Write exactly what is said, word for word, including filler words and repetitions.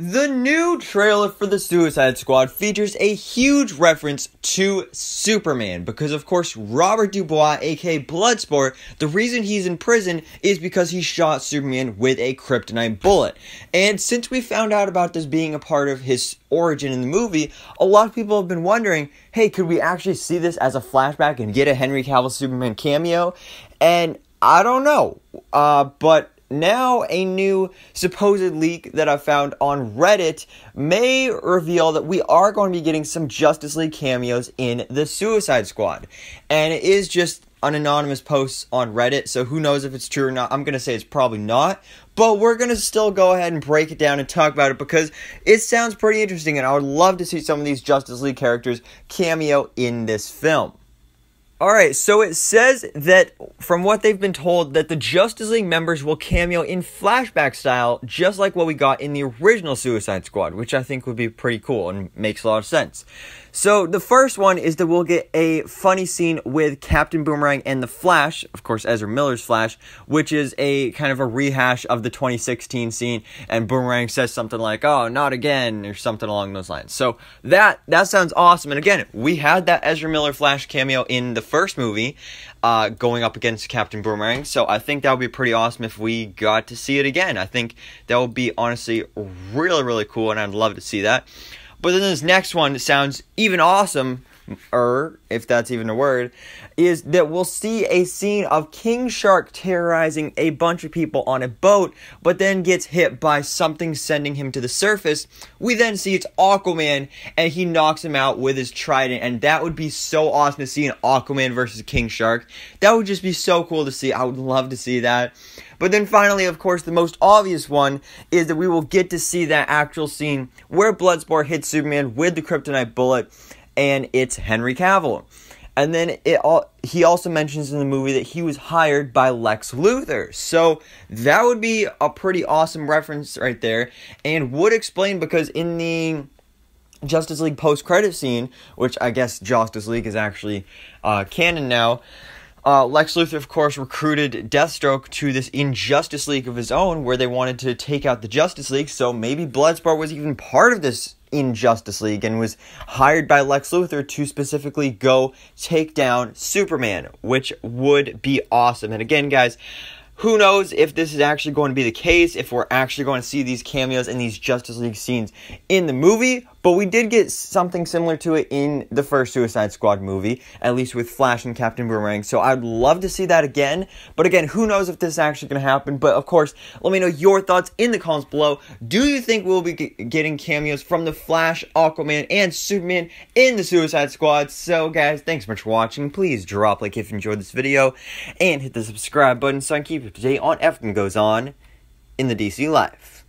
The new trailer for the Suicide Squad features a huge reference to Superman, because of course Robert Dubois, aka Bloodsport, the reason he's in prison is because he shot Superman with a kryptonite bullet. And since we found out about this being a part of his origin in the movie, a lot of people have been wondering, hey, could we actually see this as a flashback and get a Henry Cavill Superman cameo? And I don't know, uh, but... now, a new supposed leak that I found on Reddit may reveal that we are going to be getting some Justice League cameos in the Suicide Squad. And it is just an anonymous post on Reddit, so who knows if it's true or not. I'm going to say it's probably not, but we're going to still go ahead and break it down and talk about it because it sounds pretty interesting, and I would love to see some of these Justice League characters cameo in this film. Alright, so it says that, from what they've been told, that the Justice League members will cameo in flashback style, just like what we got in the original Suicide Squad, which I think would be pretty cool and makes a lot of sense. So, the first one is that we'll get a funny scene with Captain Boomerang and the Flash, of course Ezra Miller's Flash, which is a kind of a rehash of the twenty sixteen scene, and Boomerang says something like, oh, not again, or something along those lines. So, that, that sounds awesome, and again, we had that Ezra Miller Flash cameo in the first movie, uh, going up against Captain Boomerang, so I think that would be pretty awesome if we got to see it again. I think that would be honestly really, really cool, and I'd love to see that. But then this next one sounds even awesome-er, if that's even a word, is that we'll see a scene of King Shark terrorizing a bunch of people on a boat, but then gets hit by something sending him to the surface. We then see it's Aquaman, and he knocks him out with his trident, and that would be so awesome to see an Aquaman versus King Shark. That would just be so cool to see. I would love to see that. But then finally, of course, the most obvious one is that we will get to see that actual scene where Bloodsport hits Superman with the kryptonite bullet, and it's Henry Cavill. And then it all, he also mentions in the movie that he was hired by Lex Luthor. So that would be a pretty awesome reference right there, and would explain, because in the Justice League post-credit scene, which I guess Justice League is actually uh, canon now, Uh, Lex Luthor, of course, recruited Deathstroke to this Injustice League of his own, where they wanted to take out the Justice League, so maybe Bloodsport was even part of this Injustice League and was hired by Lex Luthor to specifically go take down Superman, which would be awesome. And again, guys, who knows if this is actually going to be the case, if we're actually going to see these cameos and these Justice League scenes in the movie, but we did get something similar to it in the first Suicide Squad movie, at least with Flash and Captain Boomerang, so I'd love to see that again, but again, who knows if this is actually going to happen, but of course, let me know your thoughts in the comments below. Do you think we'll be getting cameos from the Flash, Aquaman, and Superman in the Suicide Squad? So guys, thanks so much for watching. Please drop a like if you enjoyed this video, and hit the subscribe button so I can keep today on everything goes on in the D C Life.